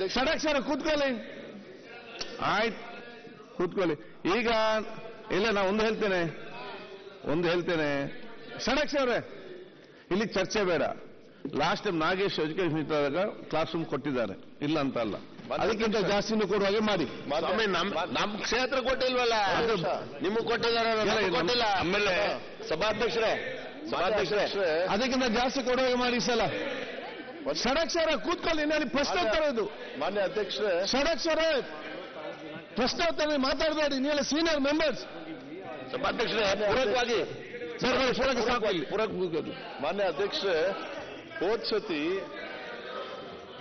सड़क सर कूदकोली आय್ कूदकोली ಇಲ್ಲ ನಾನು ಒಂದು ಹೇಳ್ತೇನೆ ಸಡಕ್ ಸರ್ ಇಲ್ಲಿ ಚರ್ಚೆ ಬೇಡ ಲಾಸ್ಟ್ ಟೈಮ್ ನಾಗೇಶ್ ಎಜುಕೇಶನ್ ಇದ್ದಾಗ ಕ್ಲಾಸ್ ರೂಮ್ ಕೊಟ್ಟಿದ್ದಾರೆ ಇಲ್ಲ ಅಂತ ಅಲ್ಲ ಅದಕ್ಕಿಂತ ಜಾಸ್ತಿನೂ ಕೊಡುವ ಹಾಗೆ ಮಾಡಿ ನಮ್ಮ ಕ್ಷೇತ್ರ ಕೊಟ್ಟಿಲ್ವಲ್ಲ ನಿಮಗೆ ಕೊಟ್ಟಿದ್ದಾರೆ ಕೊಟ್ಟಿಲ್ಲ ಆಮೇಲೆ ಸಭಾಧ್ಯಕ್ಷರೇ ಅದಕ್ಕಿಂತ ಜಾಸ್ತಿ ಕೊಡುವ ಹಾಗೆ ಮಾಡಿ ಸಲ ಸಡಕ್ ಸರ್ ಕೂತ್ಕೊಳ್ಳಿ ನಾನು ಪ್ರಶ್ನೋತ್ತರ ಇದು ಮಾನ್ಯ ಅಧ್ಯಕ್ಷರೇ ಸಡಕ್ ಸರ್ ಪ್ರಶ್ನೋತ್ತರ ಮಾತಾಡಬೇಡಿ ನೀವೆಲ್ಲ ಸೀನಿಯರ್ ಮೆಂಬರ್ಸ್ ಸಭಾಧ್ಯಕ್ಷರೇ ಪೂರಕವಾಗಿ ಮಾನ್ಯ ಅಧ್ಯಕ್ಷರೇ ಹೋದ್ಸತಿ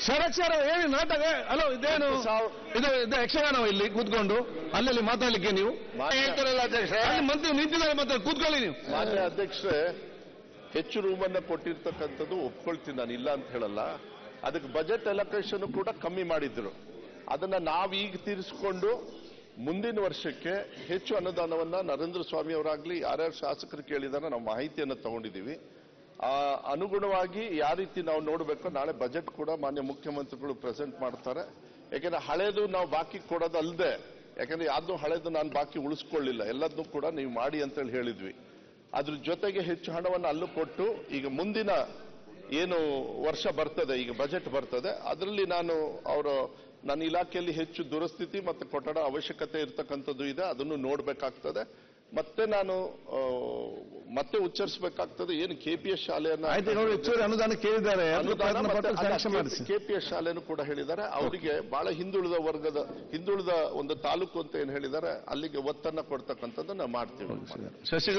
ಕ್ಷರಕ್ಷರ ಏನು ನಾಟಕ ಅಲೋ ಇದೇನು ಇದು ಯಕ್ಷಗಾನ ಇಲ್ಲಿ ಕೂತ್ಕೊಂಡು ಅಲ್ಲಲ್ಲಿ ಮಾತಾಡ್ಲಿಕ್ಕೆ ನೀವು ಹೇಳ್ತಾರಲ್ಲ ಅಧ್ಯಕ್ಷರೇ ಮಂತ್ರಿ ನಿಂತಿದ್ದಾರೆ ಮತ್ತೆ ಕೂತ್ಕೊಳ್ಳಿ ನೀವು ಮಾನ್ಯ ಅಧ್ಯಕ್ಷರೇ ಹೆಚ್ಚು ರೂಮನ್ನ ಕೊಟ್ಟಿರ್ತಕ್ಕಂಥದ್ದು ಒಪ್ಕೊಳ್ತೀನಿ ನಾನು ಇಲ್ಲ ಅಂತ ಹೇಳಲ್ಲ ಅದಕ್ಕೆ ಬಜೆಟ್ ಅಲೋಕೇಶನ್ ಕೂಡ ಕಮ್ಮಿ ಮಾಡಿದ್ರು ಅದನ್ನ ನಾವೀಗ ತೀರಿಸಿಕೊಂಡು ಮುಂದಿನ ವರ್ಷಕ್ಕೆ ಹೆಚ್ಚು ಅನುದಾನವನ್ನ ನರೇಂದ್ರ ಸ್ವಾಮಿ ಅವರಾಗ್ಲಿ ಯಾರ್ಯಾರು ಶಾಸಕರು ಕೇಳಿದಾರ ನಾವು ಮಾಹಿತಿಯನ್ನು ತಗೊಂಡಿದ್ದೀವಿ ಆ ಅನುಗುಣವಾಗಿ ಯಾವ ರೀತಿ ನಾವು ನೋಡಬೇಕು ನಾಳೆ ಬಜೆಟ್ ಕೂಡ ಮಾನ್ಯ ಮುಖ್ಯಮಂತ್ರಿಗಳು ಪ್ರೆಸೆಂಟ್ ಮಾಡ್ತಾರೆ ಯಾಕೆಂದ್ರೆ ಹಳೆದು ನಾವು ಬಾಕಿ ಕೊಡೋದಲ್ಲದೆ ಯಾಕೆಂದ್ರೆ ಯಾವ್ದು ಹಳೆದು ನಾನು ಬಾಕಿ ಉಳಿಸ್ಕೊಳ್ಳಿಲ್ಲ ಎಲ್ಲದನ್ನೂ ಕೂಡ ನೀವು ಮಾಡಿ ಅಂತೇಳಿ ಹೇಳಿದ್ವಿ ಅದ್ರ ಜೊತೆಗೆ ಹೆಚ್ಚು ಹಣವನ್ನು ಅಲ್ಲೂ ಕೊಟ್ಟು ಈಗ ಮುಂದಿನ ಏನು ವರ್ಷ ಬರ್ತದೆ ಈಗ ಬಜೆಟ್ ಬರ್ತದೆ ಅದರಲ್ಲಿ ನಾನು ಅವರು ನನ್ನ ಇಲಾಖೆಯಲ್ಲಿ ಹೆಚ್ಚು ದುರಸ್ಥಿತಿ ಮತ್ತು ಕೊಠಡ ಅವಶ್ಯಕತೆ ಇರತಕ್ಕಂಥದ್ದು ಇದೆ ಅದನ್ನು ನೋಡಬೇಕಾಗ್ತದೆ ಮತ್ತೆ ನಾನು ಮತ್ತೆ ಉಚ್ಚರಿಸಬೇಕಾಗ್ತದೆ ಏನು ಕೆಪಿಎಸ್ ಶಾಲೆಯನ್ನು ಅನುದಾನ ಕೇಳಿದ್ದಾರೆ ಕೆಪಿಎಸ್ ಶಾಲೆಯನ್ನು ಕೂಡ ಹೇಳಿದ್ದಾರೆ ಅವರಿಗೆ ಬಹಳ ಹಿಂದುಳಿದ ಒಂದು ತಾಲೂಕು ಅಂತ ಏನು ಹೇಳಿದ್ದಾರೆ ಅಲ್ಲಿಗೆ ಒತ್ತನ್ನು ಕೊಡ್ತಕ್ಕಂಥದ್ದು ನಾವು ಮಾಡ್ತೀವಿ.